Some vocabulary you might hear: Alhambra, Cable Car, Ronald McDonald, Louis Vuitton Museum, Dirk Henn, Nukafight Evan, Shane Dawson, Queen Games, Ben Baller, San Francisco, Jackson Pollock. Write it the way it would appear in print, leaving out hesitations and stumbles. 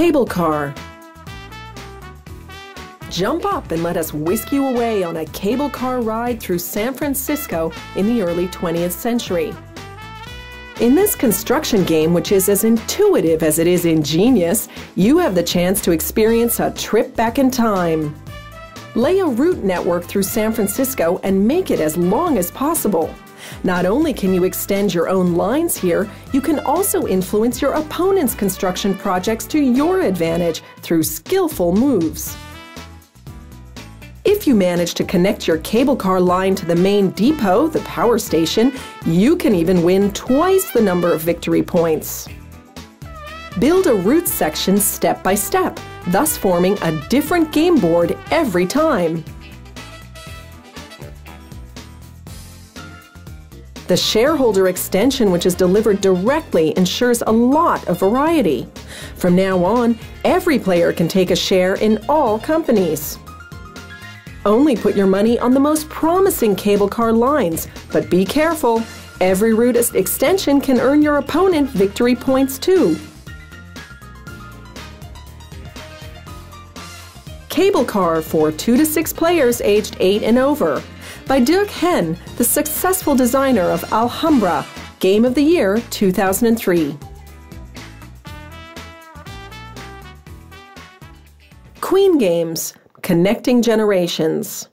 Cable Car. Jump up and let us whisk you away on a cable car ride through San Francisco in the early 20th century. In this construction game, which is as intuitive as it is ingenious, you have the chance to experience a trip back in time. Lay a route network through San Francisco and make it as long as possible. Not only can you extend your own lines here, you can also influence your opponent's construction projects to your advantage through skillful moves. If you manage to connect your cable car line to the main depot, the power station, you can even win twice the number of victory points. Build a route section step by step, thus forming a different game board every time. The shareholder extension, which is delivered directly, ensures a lot of variety. From now on, every player can take a share in all companies. Only put your money on the most promising cable car lines, but be careful. Every route extension can earn your opponent victory points too. Cable Car for 2 to 6 players aged 8 and over, by Dirk Henn, the successful designer of Alhambra, Game of the Year 2003. Queen Games, connecting generations.